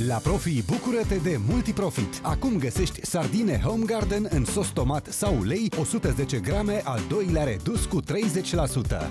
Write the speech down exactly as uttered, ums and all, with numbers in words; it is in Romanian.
La Profi, bucură-te de MultiProfit! Acum găsești sardine Home Garden în sos tomat sau ulei, o sută zece grame, al doilea redus cu treizeci la sută.